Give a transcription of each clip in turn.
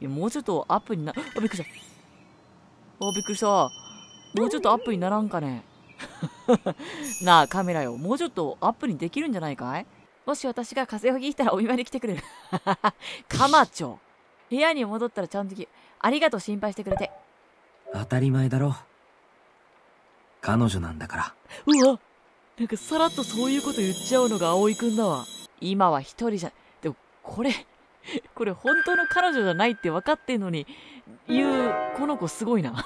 いや、もうちょっとアップにな、あ、びっくりした。あ、びっくりした。もうちょっとアップにならんかね。なあ、カメラよ。もうちょっとアップにできるんじゃないかい？もし私が風邪をひいたらお見舞いに来てくれる。カマチョ。部屋に戻ったらちゃんと来、ありがとう心配してくれて。当たり前だろ。彼女なんだから。うわ、なんかさらっとそういうこと言っちゃうのが葵くんだわ。今は一人じゃ、でもこれ本当の彼女じゃないって分かってんのに言うこの子すごいな。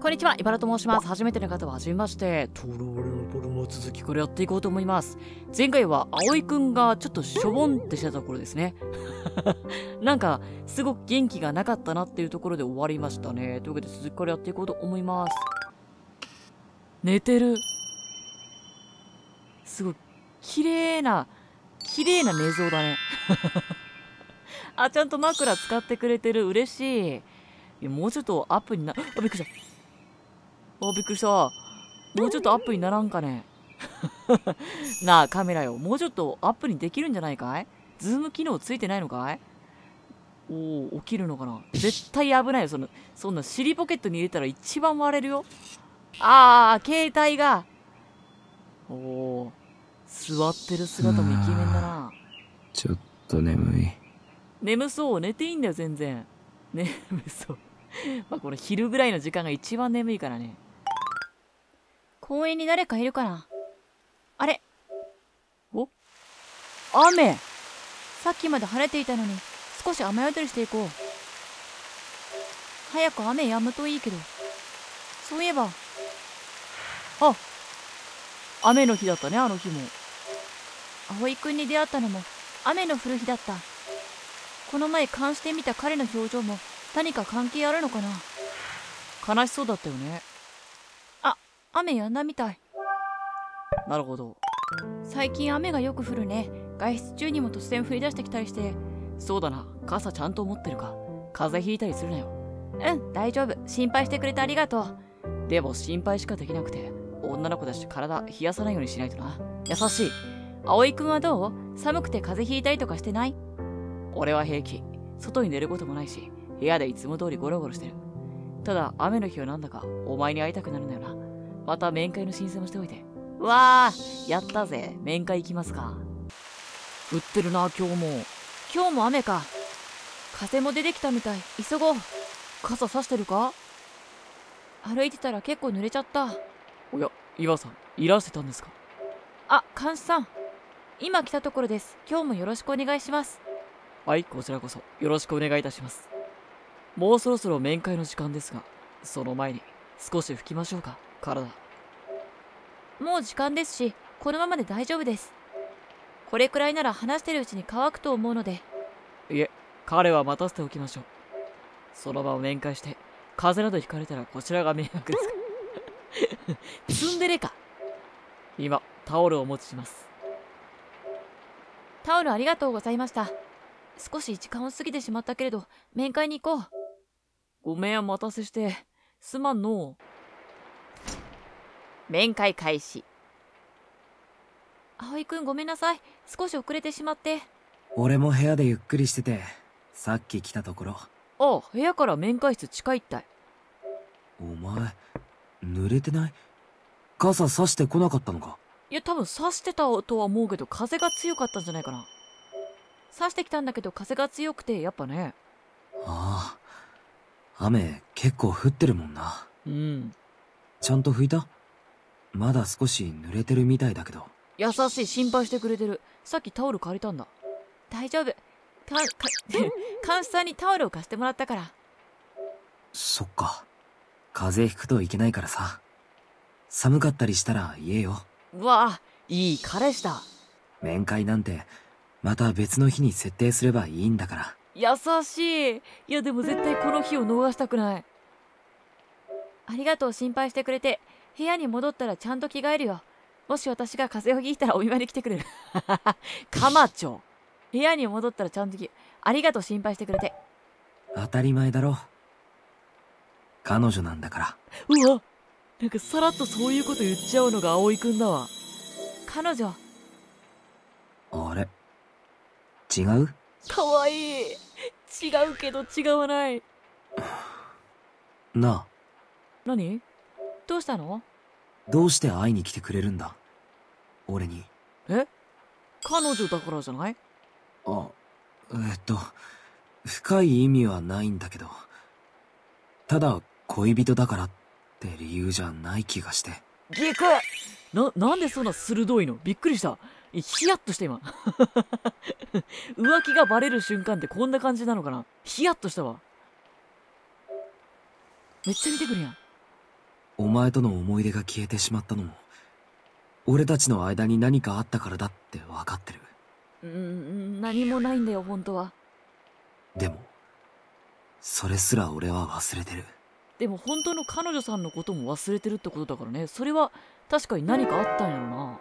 こんにちは、茨と申します。初めての方は初めまして。トロールのボルも続きからやっていこうと思います。前回は葵くんがちょっとしょぼんってしたところですね。なんかすごく元気がなかったなっていうところで終わりましたね。というわけで続きからやっていこうと思います。寝てる。すごい綺麗な寝相だね。あ、ちゃんと枕使ってくれてる。嬉しい。いや、もうちょっとアップにな、あ、びっくりした。あ、びっくりした。もうちょっとアップにならんかね。なあ、カメラよ。もうちょっとアップにできるんじゃないかい？ズーム機能ついてないのかい？おお、起きるのかな？絶対危ないよ。そんな尻ポケットに入れたら一番割れるよ。ああ、携帯が。おお、座ってる姿もイケメンだな。ちょっと眠い。眠そう。寝ていいんだよ、全然。眠そう。まあこの昼ぐらいの時間が一番眠いからね。公園に誰かいるかな。あれ、お、雨。さっきまで晴れていたのに少し雨宿りしていこう。早く雨止むといいけど。そういえば、あ、雨の日だったね。あの日も葵くんに出会ったのも雨の降る日だった。この前勘してみた彼の表情も何か関係あるのかな。悲しそうだったよね。あ、雨やんだみたい。なるほど。最近雨がよく降るね。外出中にも突然降り出してきたりして。そうだな、傘ちゃんと持ってるか。風邪ひいたりするなよ。うん、大丈夫。心配してくれてありがとう。でも心配しかできなくて、女の子だし体冷やさないようにしないとな。優しい。葵くんはどう？寒くて風邪ひいたりとかしてない？俺は平気。外に出ることもないし、部屋でいつも通りゴロゴロしてる。ただ、雨の日はなんだかお前に会いたくなるんだよな。また面会の申請もしておいて。うわー、やったぜ。面会行きますか。降ってるな、今日も。今日も雨か。風も出てきたみたい。急ごう。傘さしてるか？歩いてたら結構濡れちゃった。おや、岩さん、いらしてたんですか？あ、監視さん。今来たところです。今日もよろしくお願いします。はい、こちらこそ。よろしくお願いいたします。もうそろそろ面会の時間ですが、その前に少し拭きましょうか、体。もう時間ですし、このままで大丈夫です。これくらいなら話してるうちに乾くと思うので。いえ、彼は待たせておきましょう。その場を面会して、風邪などひかれたらこちらが迷惑ですから。ツンデレか。今、タオルをお持ちします。タオルありがとうございました。少し時間を過ぎてしまったけれど、面会に行こう。ごめん、お待たせして。すまんの。面会開始。葵くん、ごめんなさい。少し遅れてしまって。俺も部屋でゆっくりしてて、さっき来たところ。ああ、部屋から面会室近いったい。お前、濡れてない？傘さしてこなかったのか？いや、多分さしてたとは思うけど、風が強かったんじゃないかな。さしてきたんだけど、風が強くて、やっぱね。ああ、雨結構降ってるもんな。うん。ちゃんと拭いた？まだ少し濡れてるみたいだけど。優しい、心配してくれてる。さっきタオル借りたんだ。大丈夫。監視さんにタオルを貸してもらったから。そっか。風邪ひくといけないからさ。寒かったりしたら言えよ。うわあ、いい彼氏だ。面会なんて、また別の日に設定すればいいんだから。優しい。いや、でも絶対この日を逃したくない。ありがとう、心配してくれて。部屋に戻ったらちゃんと着替えるよ。もし私が風邪をひいたらお見舞いに来てくれる。カマチョ。部屋に戻ったらちゃんとありがとう、心配してくれて。当たり前だろ。彼女なんだから。うわ、なんかさらっとそういうこと言っちゃうのが葵くんだわ。彼女。あれ？違う？かわいい。違うけど違わないなあ。何？どうしたの？どうして会いに来てくれるんだ俺に。え？彼女だからじゃない？あ、深い意味はないんだけど、ただ恋人だからって理由じゃない気がして。ギク！なんでそんな鋭いの？びっくりした。ヒヤッとした今浮気がバレる瞬間ってこんな感じなのかな。ヒヤッとしたわ。めっちゃ見てくるやん。お前との思い出が消えてしまったのも俺たちの間に何かあったからだって分かってる。何もないんだよ本当は。でもそれすら俺は忘れてる。でも本当の彼女さんのことも忘れてるってことだからね。それは確かに何かあったんやろな。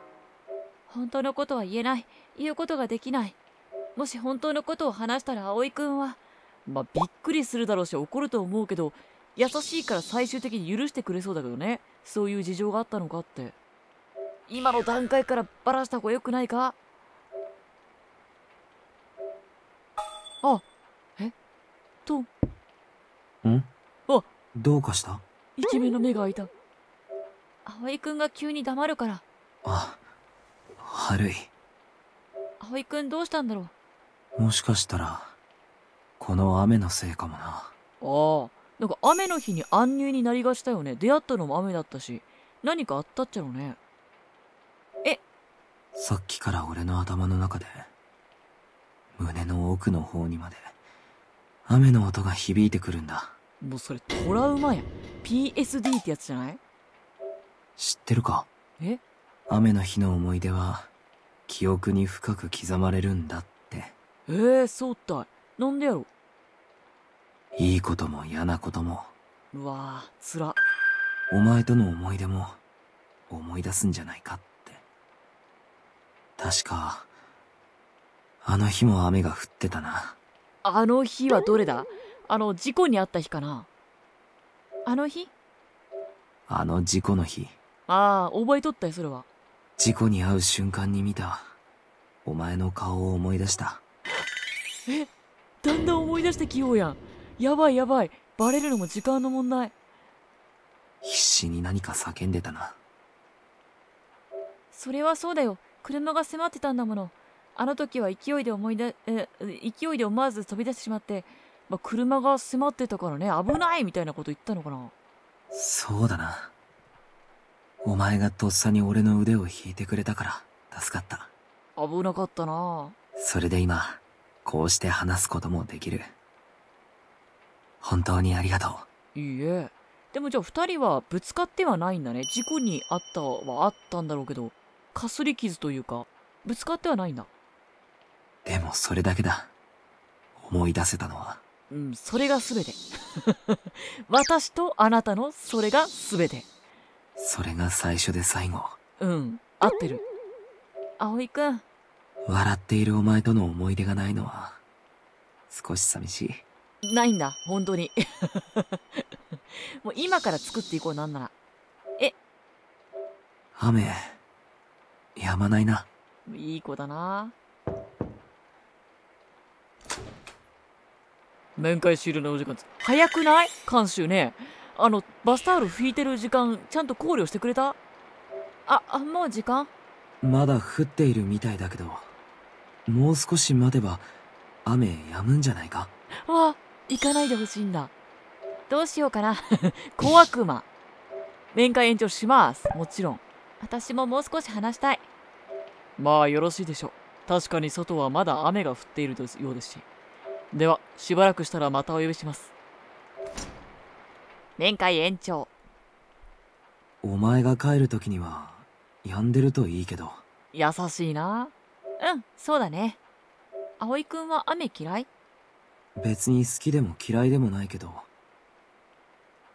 本当のことは言えない。言うことができない。もし本当のことを話したら葵くんはまあびっくりするだろうし怒ると思うけど、優しいから最終的に許してくれそうだけどね。そういう事情があったのかって。今の段階からバラした方がよくないか。あ、え、トン。ん？あ、どうかした？イケメンの目が開いた。葵くんが急に黙るから。あ、悪い。葵くんどうしたんだろう。もしかしたらこの雨のせいかもな。ああ、なんか雨の日に安入になりがちだよね。出会ったのも雨だったし、何かあったっちゃろね。え、さっきから俺の頭の中で胸の奥の方にまで雨の音が響いてくるんだ。もうそれトラウマや。 PSD ってやつじゃない？知ってるか？え？雨の日の思い出は記憶に深く刻まれるんだって。そうったい。なんでやろ。いいことも嫌なことも。うわぁ、つら。お前との思い出も思い出すんじゃないかって。確かあの日も雨が降ってたな。あの日はどれだ？事故に遭った日かな。あの日？あの事故の日。ああ、覚えとったよそれは。事故に遭う瞬間に見たお前の顔を思い出した。え、だんだん思い出してきようやん。やばいやばい、バレるのも時間の問題。必死に何か叫んでたな。それはそうだよ、車が迫ってたんだもの。あの時は勢いで思わず飛び出してしまって、まあ、車が迫ってたからね、危ないみたいなこと言ったのかな。そうだな。お前がとっさに俺の腕を引いてくれたから助かった。危なかったな。それで今こうして話すこともできる。本当にありがとう。いいえ。でもじゃあ二人はぶつかってはないんだね。事故にあったはあったんだろうけど、かすり傷というかぶつかってはないんだ。でもそれだけだ、思い出せたのは。うん、それが全て私とあなたのそれが全て。それが最初で最後。うん、合ってる。葵くん。笑っているお前との思い出がないのは少し寂しい。ないんだ本当にもう今から作っていこう、なんなら。え、雨止まないな。いい子だな。面会終了のお時間。早くない？監修ね、バスタオル拭いてる時間ちゃんと考慮してくれた？あ、もう時間？まだ降っているみたいだけど、もう少し待てば雨止むんじゃないか。あ、行かないでほしいんだ。どうしようかな小悪魔。面会延長します。もちろん私ももう少し話したい。まあよろしいでしょう。確かに外はまだ雨が降っているようですし。ではしばらくしたらまたお呼びします。面会延長。お前が帰る時には止んでるといいけど。優しいな。うん、そうだね。葵くんは雨嫌い？別に好きでも嫌いでもないけど。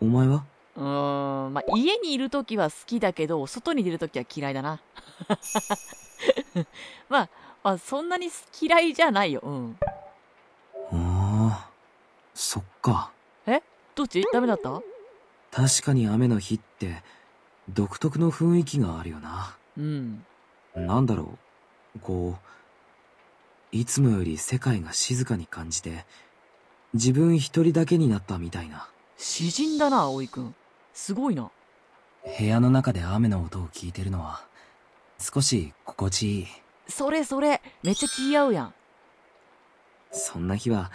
お前は？まあ、家にいるときは好きだけど外に出るときは嫌いだなまあそんなに嫌いじゃないよ。ああ、そっか。え、どっち？ダメだった？確かに雨の日って独特の雰囲気があるよな。なんだろう、こういつもより世界が静かに感じて自分一人だけになったみたいな。詩人だな、葵くん。すごいな。部屋の中で雨の音を聞いてるのは少し心地いい。それそれ、めっちゃ気合うやん。そんな日は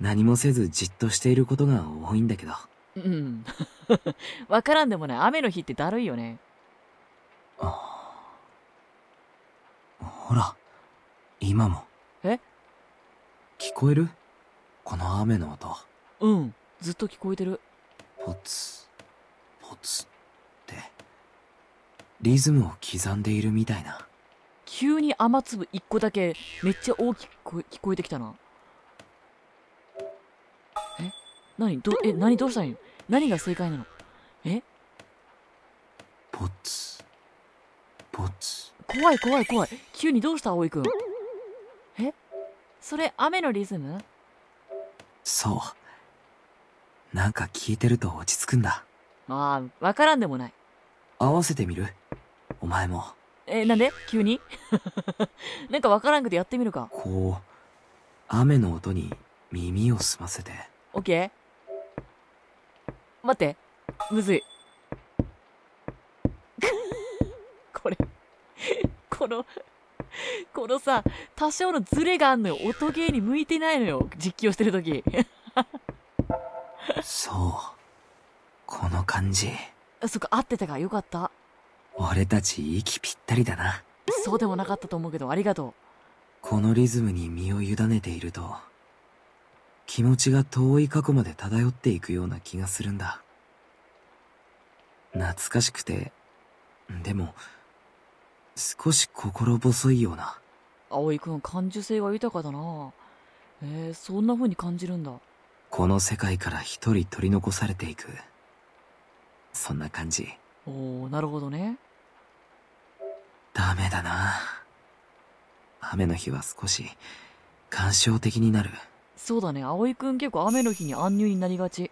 何もせずじっとしていることが多いんだけど。うん。わからんでもない。雨の日ってだるいよね。ほら、今も。え？聞こえる？この雨の音。うん、ずっと聞こえてる。ポツ、ポツって、リズムを刻んでいるみたいな。急に雨粒一個だけめっちゃ大きく聞こえてきたな。え？何どうしたんよ？何が正解なの？え？ポツ、ポツ。怖い怖い怖い。急にどうした、葵くん。え？それ雨のリズム？そう。なんか聞いてると落ち着くんだ。ああ、わからんでもない。合わせてみる？お前も。なんで？急に？なんかわからんくてやってみるか。こう、雨の音に耳を澄ませて。オッケー。待って。むずい。これ。このさ、多少のズレがあんのよ。音ゲーに向いてないのよ、実況してるとき。そう。この感じ。そっか、合ってたか。よかった。俺たち息ぴったりだな。そうでもなかったと思うけど、ありがとう。このリズムに身を委ねていると、気持ちが遠い過去まで漂っていくような気がするんだ。懐かしくて、でも、少し心細いような。葵くん、感受性が豊かだな。そんな風に感じるんだ。この世界から一人取り残されていく。そんな感じ。おー、なるほどね。ダメだな。雨の日は少し、感傷的になる。そうだね、葵くん結構雨の日に安入になりがち。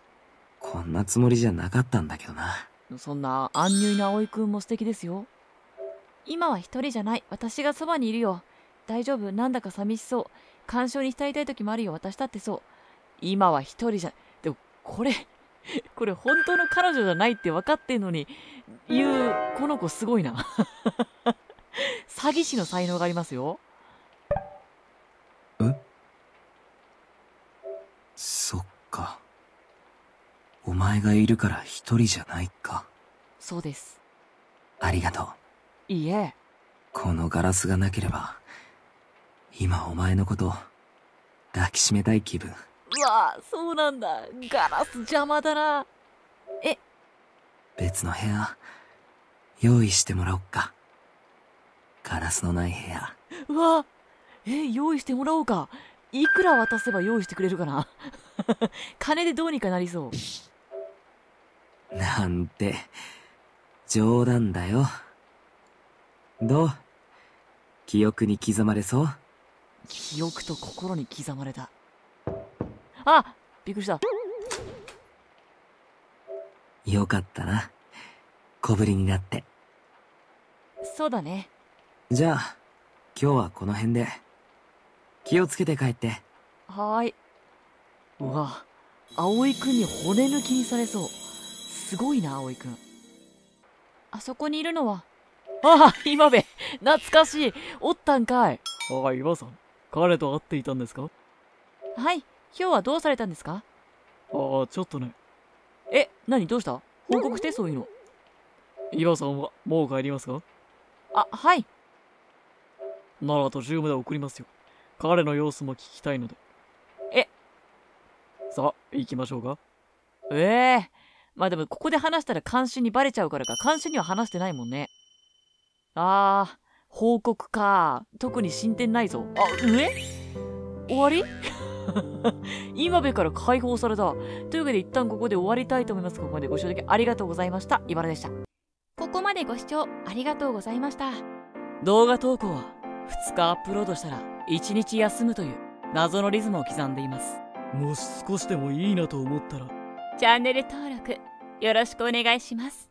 こんなつもりじゃなかったんだけどな。そんな安入な葵くんも素敵ですよ。今は一人じゃない。私がそばにいるよ。大丈夫。なんだか寂しそう。感傷に浸りたい時もあるよ。私だってそう。今は一人じゃ、でも、これ本当の彼女じゃないって分かってんのに、言う、この子すごいな。詐欺師の才能がありますよ。え？そっか。お前がいるから一人じゃないか。そうです。ありがとう。いいえ。このガラスがなければ、今お前のこと、抱きしめたい気分。うわぁ、そうなんだ。ガラス邪魔だな。別の部屋、用意してもらおっか。ガラスのない部屋。うわぁ、用意してもらおうか。いくら渡せば用意してくれるかな。金でどうにかなりそう。なんて、冗談だよ。どう？記憶に刻まれそう？記憶と心に刻まれた。あ！びっくりした。よかったな。小ぶりになって。そうだね。じゃあ、今日はこの辺で。気をつけて帰って。はーい。うわ、葵くんに骨抜きにされそう。すごいな、葵くん。あそこにいるのは、ああ、今部、懐かしい。おったんかい。ああ、今さん、彼と会っていたんですか？はい、今日はどうされたんですか？ああ、ちょっとね。何、どうした？報告して、そういうの。今さんは、もう帰りますか？あ、はい。なら、途中まで送りますよ。彼の様子も聞きたいので。さあ、行きましょうか。まあでも、ここで話したら監視にバレちゃうからか、監視には話してないもんね。ああ、報告か。特に進展ないぞ。あ、終わり？今部から解放された。というわけで一旦ここで終わりたいと思います。ここまでご視聴ありがとうございました。いばらでした。ここまでご視聴ありがとうございました。動画投稿は2日アップロードしたら1日休むという謎のリズムを刻んでいます。もし少しでもいいなと思ったら、チャンネル登録よろしくお願いします。